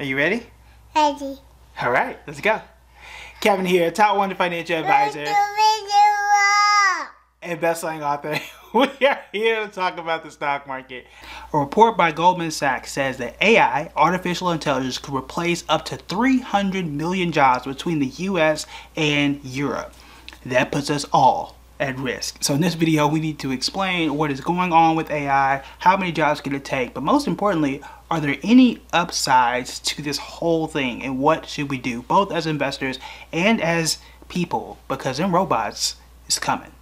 Are you ready? Ready. All right, let's go. Kevin here, top 100 financial advisor and best-selling author. We are here to talk about the stock market. A report by Goldman Sachs says that AI, artificial intelligence, could replace up to 300 million jobs between the US and Europe. That puts us all at risk. So in this video, we need to explain what is going on with AI, how many jobs can it take, but most importantly, are there any upsides to this whole thing, and what should we do, both as investors and as people, because them robots is coming.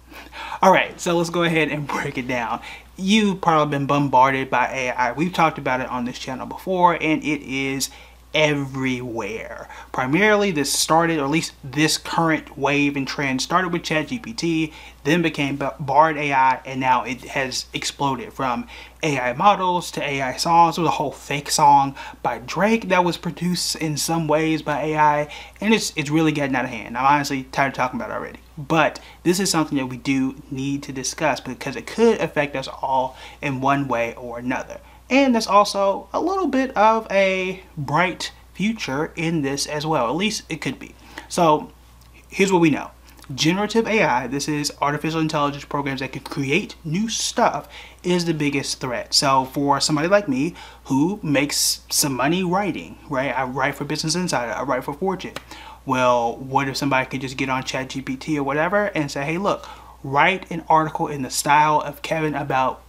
All right, so let's go ahead and break it down. You've probably been bombarded by AI. We've talked about it on this channel before, and it is everywhere. Primarily, this started, or at least this current wave and trend started with ChatGPT, then became Bard AI, and now it has exploded from AI models to AI songs. There was a whole fake song by Drake that was produced in some ways by AI, and it's really getting out of hand. I'm honestly tired of talking about it already. But this is something that we do need to discuss because it could affect us all in one way or another. And there's also a little bit of a bright future in this as well. At least it could be. So here's what we know. Generative AI, this is artificial intelligence programs that can create new stuff, is the biggest threat. So for somebody like me who makes some money writing, right? I write for Business Insider, I write for Fortune. Well, what if somebody could just get on ChatGPT or whatever and say, hey, look, write an article in the style of Kevin about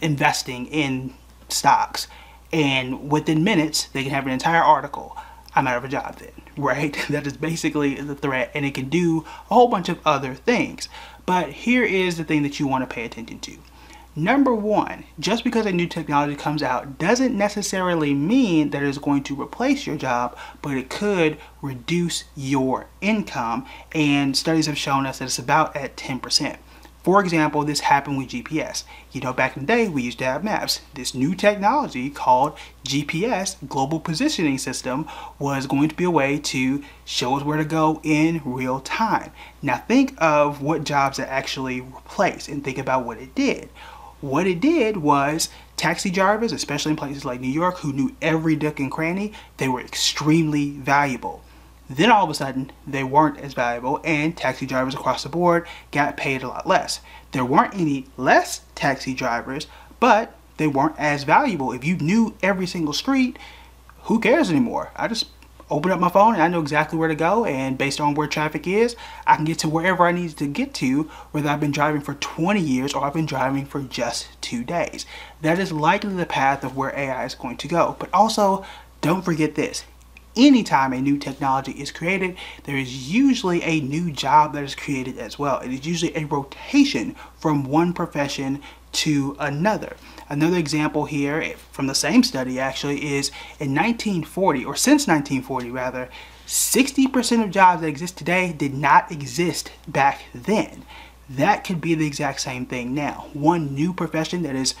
investing in stocks, and within minutes they can have an entire article. I'm out of a job then, right? That is basically the threat, and it can do a whole bunch of other things. But here is the thing that you want to pay attention to. Number one, just because a new technology comes out doesn't necessarily mean that it's going to replace your job, but it could reduce your income, and studies have shown us that it's about at 10%. For example, this happened with GPS. You know, back in the day, we used to have maps. This new technology called GPS, Global Positioning System, was going to be a way to show us where to go in real time. Now think of what jobs that actually replaced and think about what it did. What it did was taxi drivers, especially in places like New York, who knew every nook and cranny, they were extremely valuable. Then all of a sudden, they weren't as valuable, and taxi drivers across the board got paid a lot less. There weren't any less taxi drivers, but they weren't as valuable. If you knew every single street, who cares anymore? I just open up my phone and I know exactly where to go, and based on where traffic is, I can get to wherever I need to get to, whether I've been driving for 20 years or I've been driving for just 2 days. That is likely the path of where AI is going to go. But also, don't forget this. Anytime a new technology is created, there is usually a new job that is created as well. It is usually a rotation from one profession to another. Another example here from the same study actually is in 1940, or since 1940 rather, 60% of jobs that exist today did not exist back then. That could be the exact same thing now. One new profession that is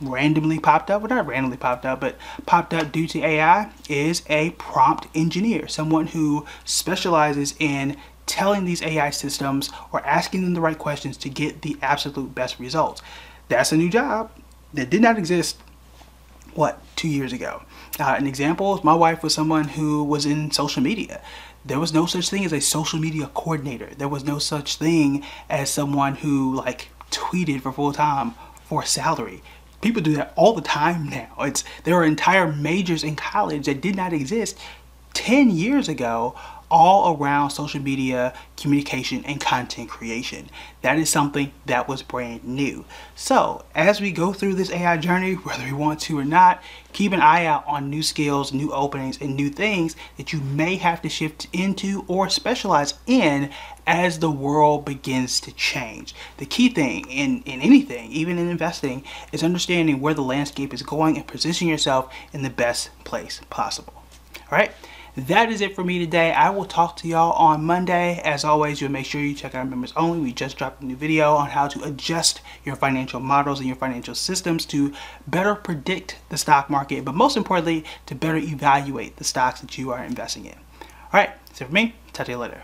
randomly popped up, well not randomly popped up, but popped up due to AI is a prompt engineer, someone who specializes in telling these AI systems or asking them the right questions to get the absolute best results. That's a new job that did not exist, what, 2 years ago. An example, my wife was someone who was in social media. There was no such thing as a social media coordinator. There was no such thing as someone who like tweeted for full time for salary. People do that all the time now. There are entire majors in college that did not exist 10 years ago, all around social media, communication, and content creation. That is something that was brand new. So as we go through this AI journey, whether we want to or not, keep an eye out on new skills, new openings, and new things that you may have to shift into or specialize in as the world begins to change. The key thing in anything, even in investing, is understanding where the landscape is going and positioning yourself in the best place possible. All right. That is it for me today. I will talk to y'all on Monday. As always, you'll make sure you check out members only. We just dropped a new video on how to adjust your financial models and your financial systems to better predict the stock market, but most importantly, to better evaluate the stocks that you are investing in. All right, that's it for me. Talk to you later.